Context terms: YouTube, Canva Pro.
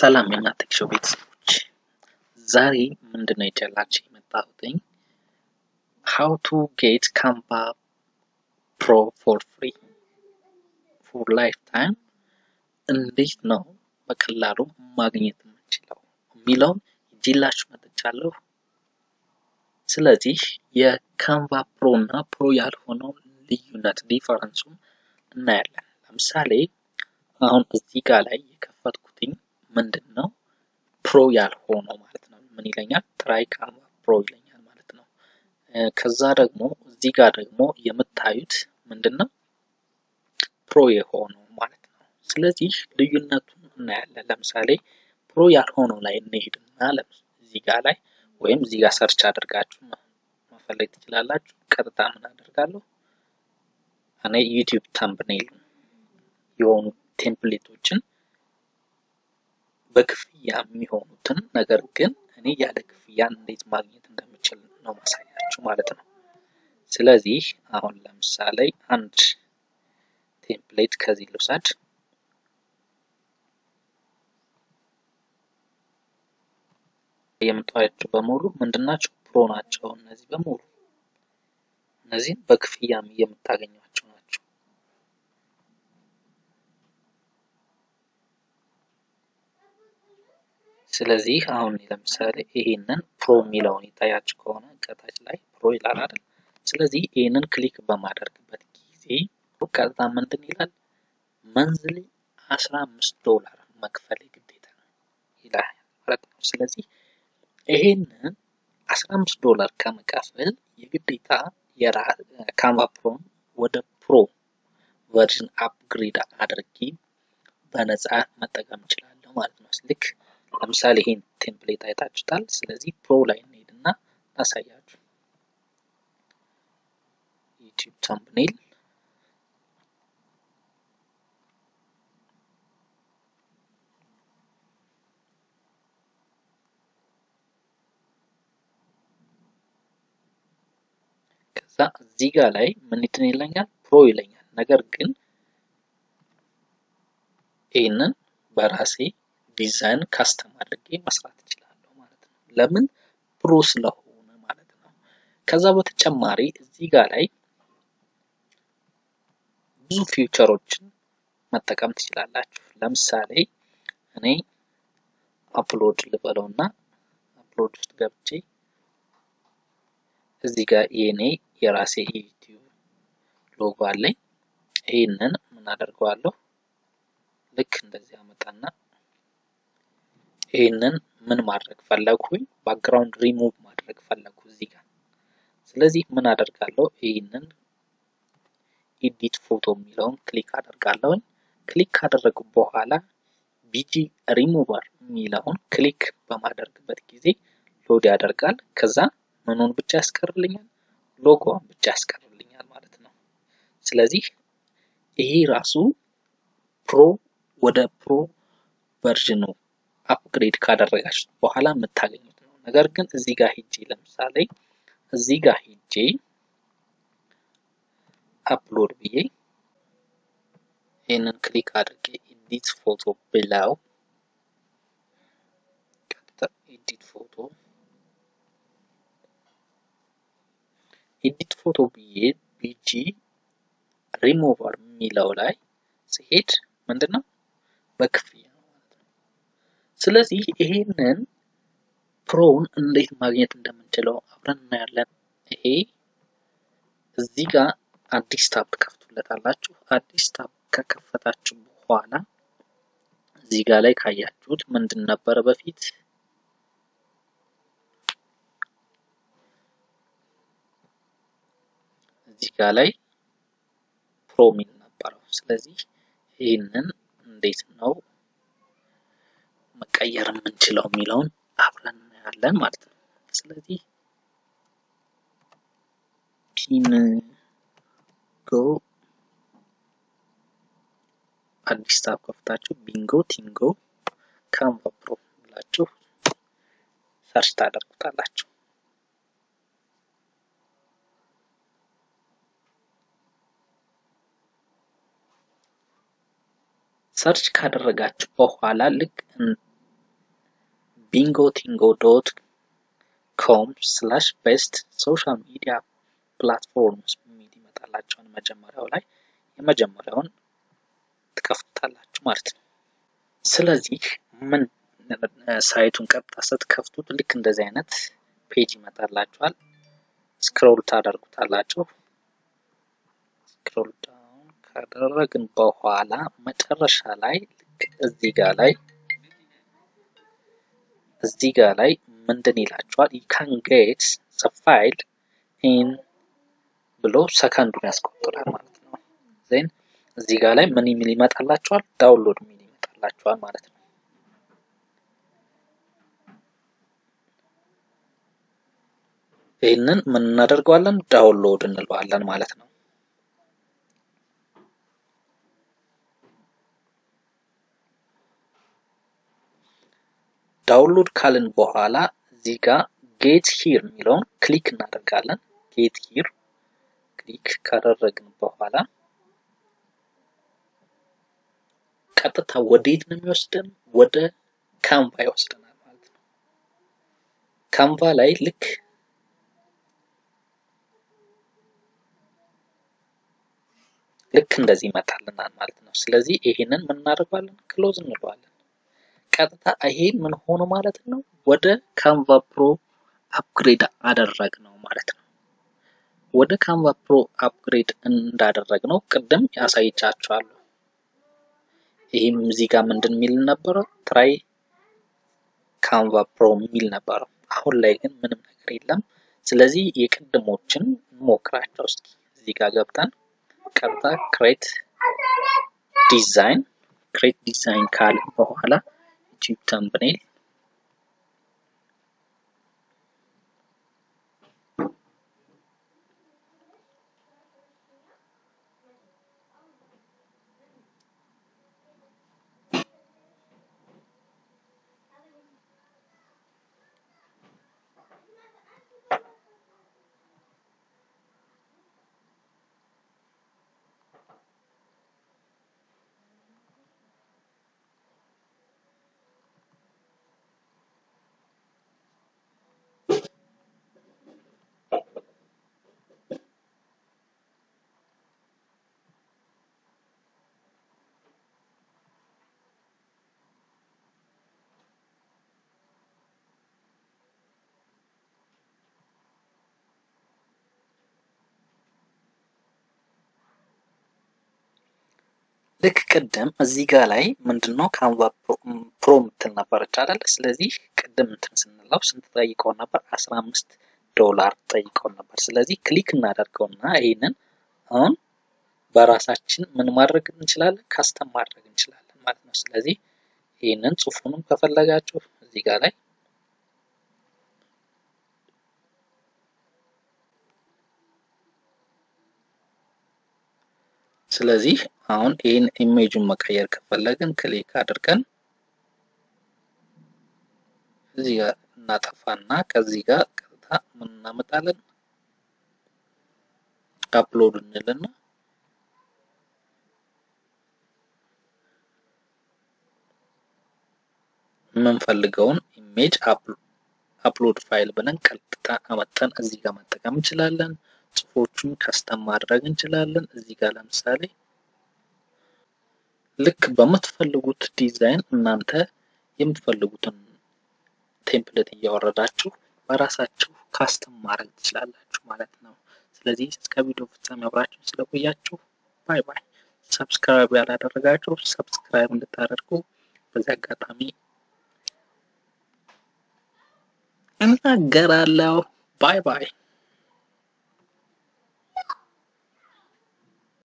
ሰላም የናትክሽው ቤተሰቦች ዛሬ ምንድነው ይዤላችሁ የመጣሁት how to get Canva Pro for free for lifetime እንዴት ነው በቀላሉ ማግኘት የምንችለው ሚለው ይዤላችሁ መጥቻለሁ ስለዚህ የካንቫ ፕሮ እና ፕሮ ያልሆነው ልዩነት ዲፈረንሱን እናያለን ለምሳሌ አሁን እዚህ ጋር ላይ የከፈትኩትኝ ምንድነው ፕሮ ያልሆነው ማለት ነው ምን ይለኛል ትራይ ካንቫ ፕሮ ይለኛል ማለት ነው ከዛ ደግሞ እዚህ ጋር ደግሞ የምታዩት ምንድነው ፕሮ የሆነው ማለት ነው ስለዚህ ልዩነቱን እናያለን ለምሳሌ ፕሮ ያልሆነው ላይ እንሄድና እዚህ ጋር ላይ ወይም እዚህ ጋር ሰርች አድርጋችሁ ማፈለግ ትችላላችሁ ቀጥታ ምን አደርጋለሁ አኔ YouTube thumbnail የሆኑ ቴምፕሌቶችን በክፍያ የሚሆኑትን ነገር ግን እኔ ያለ ክፍያ እንዴት ማግኘት እንደምችል ነው ማሳያችሁ ማለት ነው ስለዚህ አሁን ለምሳሌ አንድ ቴምፕሌት ከዚህ ልውሰድ የምታዩት በመሉ ምንድናችሁ ፕሮ ናቸው እነዚህ በመሉ እነዚህ በክፍያም የምታገኙዋቸው ናቸው ስለዚህ አሁን ለምሳሌ ይሄንን ፕሮ ሚለውን ይታያችሁ ከሆነ ከታች ላይ ፕሮ ይላል አይደል ስለዚህ ይሄንን ክሊክ በማድረግበት ጊዜ ወቀዛ ምንድን ይላል መንዝሊ $15 መክፈል ግዴታ ይላል ማለት ነው ስለዚህ ይሄንን $15 ከመከፈል የግዴታ የካንቫ ፕሮን ወደ ፕሮ ቨርዥን አፕግሬድ አድርጊ በነፃ መጠቀም ይችላል ማለት ነው ስለዚህ ለምሳሌ ይሄን ቴምፕሌት አይታችሁታል ስለዚህ ፕሮ ላይ እንሄድና ታሳያችሁ YouTube thumbnail እዚህ ጋር ላይ ምን ይተነኛል ፕሮ ይለኛል ነገር ግን ይሄንን በራሴ ዲዛይን ካስተም አድርጌ መስራት እችላለሁ ማለት ነው ለምን ፕሮ ስለሆነ ማለት ነው ከዛ በተጨማሪ እዚህ ጋር ላይ ብዙ ፊውቸሮችን መጠቀም ትችላላችሁ ለምሳሌ እኔ አፕሎድ ልበለውና አፕሎድ ውስጥ ገብቼ እዚህ ጋር የኔ የራሴ YouTube ሎጎ አለኝ ይሄንን ምን አደርገዋለሁ ልክ እንደዚህ አመጣና ይሄንን ምን ማድረግ ፈለኩኝ ባክግራውንድ ሪሙቭ ማድረግ ፈለኩ እዚህ ጋር ስለዚህ ምን አደርጋለሁ ይሄንን ኤዲት ፎቶ የሚለውን ክሊክ አደርጋለሁ ክሊክ ካደረኩ በኋላ BG ሪሙቨር የሚለውን ክሊክ በማድረግበት ጊዜ ሎድ ያደርጋል ከዛ ምንን ብቻ ያስቀርልኛል ሎጎውን ብቻ ያስቀርልኛል ማለት ነው ስለዚህ ይሄ ራሱ ፕሮ ወደ ፕሮ ቨርዥኑ አፕግሬድ ካደረጋችሁ በኋላ መታገኙት ነው ነገር ግን እዚህ ጋር ሄጄ ለምሳሌ እዚህ ጋር ሄጄ አፕሎድ ብዬ ይሄንን ክሊክ አድርጌ ኤዲት ፎቶ ብላው ቀጥታ ኤዲት ፎቶ ኤዲት ፎቶ BG ሪሙቨር ሚለው ላይ ሲሄድ ምንድነው በክፍያ ማለት ነው ስለዚህ ይሄንን ፕሮን እንዴት ማግኘት እንደምንችለው አብረን እናያለን ይሄ እዚህ ጋር አዲስ ታብ ከፍቱለታላችሁ አዲስ ታብ ከከፈታችሁ በኋላ እዚህ ጋር ላይ ካያችሁት ምንድን ነበር በፊት እዚህ ጋር ላይ ፕሮ ሚል ነበር ስለዚህ ይሄንን እንዴት ነው መቀየር የምንችለው ሚለውን አብረን እናያለን ማለት ነው ስለዚህ ፒን ጎ አዲስ ታብ ከፍታችሁ ቢንጎ ቲንጎ ካንቫ ፕሮ ብላችሁ ሰርች ታደርጉታላችሁ ሰርች ካደረጋችሁ በኋላ ልክ bingo.com/best social media platforms የሚመጣላችሁን መጀመሪያው ላይ የመጀመሪያውን ትከፍታላችሁ ማለት ነው። ስለዚህ ምን ሳይቱን ቀጥታ ስትከፍቱት ልክ እንደዚህ አይነት ፔጅ ይመጣላችኋል። ስክሮል ታደርጉታላችሁ። ስክሮል ዳውን ካደረግን በኋላ መጨረሻ ላይ ልክ እዚህ ጋር ላይ ምንድን ይላችኋል? you can get the file in below secondary ያስቆጥራል ማለት ነው። then እዚህ ጋር ላይ ምን የሚል ይመጣላችኋል? ዳውንሎድ የሚል ይመጣላችኋል ማለት ነው። ይሄንን ምን እናደርጋለን? ዳውንሎድ እንልባለን ማለት ነው። ዳውንሎድ ካልን በኋላ እዚህ ጋር get here የሚለውን ክሊክ እናደርጋለን። get here ክሊክ ካደረግን በኋላ ቀጥታ ወዴት ነው የሚወስደን? ወደ Canva ይወስደናል ማለት ነው። Canva ላይ ልክ እንደዚህ ይመጣልናል ማለት ነው። ስለዚህ ይሄንን ምን እናደርጋለን? ክሎዝ እንለዋለን። ቀጥታ ይሄ ምን ሆኖ ማለት ነው? ወደ Canva Pro upgrade አደረግነው ማለት ነው። ወደ Canva Pro upgrade እንዳደረግነው ቀደም ያሳይቻችኋለሁ። ይሄም እዚህ ጋር ምንድን ሚል ነበር? try Canva Pro ሚል ነበር። አሁን ላይ ግን ምንም ነገር የለም። ስለዚህ የቀደሞችን ሞክራቸው እስኪ። እዚህ ጋር ገብተን ቀጥታ create design ካልን በኋላ YouTube thumbnail ልክ ቀደም እዚህ ጋር ላይ ምንድነው Canva Pro ምትል ነበርች አይደል? ስለዚህ ቀደም እንትን ስንለው ስንት ጠይቀው ነበር? $15 ጠይቀው ነበር። ስለዚህ ክሊክ እናደርገውና ይሄንን አሁን በራሳችን ምን ማድረግ እንችላለን? ካስተም ማድረግ እንችላለን ማለት ነው። ስለዚህ ይሄንን ጽሑፉንም ከፈለጋችሁ እዚህ ጋር ላይ ስለዚህ አሁን ይሄን ኢሜጅን መቀየር ከፈለግን ክሊክ አድርገን እዚህ ጋር እናጠፋና ከዚህ ጋር ቀጥታ ምን እናመጣለን? አፕሎድ እንልና የምንፈልገውን ኢሜጅ አፕሎድ ፋይል ብለን ቀጥታ አመጣን እዚህ ጋር መጠቀም እንችላለን። ጽሑፎቹን ካስተም ማድረግ እንችላለን። እዚህ ጋር ለምሳሌ ልክ በመትፈልጉት ዲዛይን እናንተ የምትፈልጉትን ቴምፕሌት ያወራዳችሁ በራሳችሁ ካስተም ማድረግ ትችላላችሁ ማለት ነው። ስለዚህ እስከ ቪዲዮ ፍጻሜ አብራችሁ ስለቆያችሁ ባይ ባይ። ሰብስክራይብ ያላደረጋችሁ ሰብስክራይብ እንድታደርጉ በዚህ አጋጣሚ እንናገራለሁ። ባይ ባይ።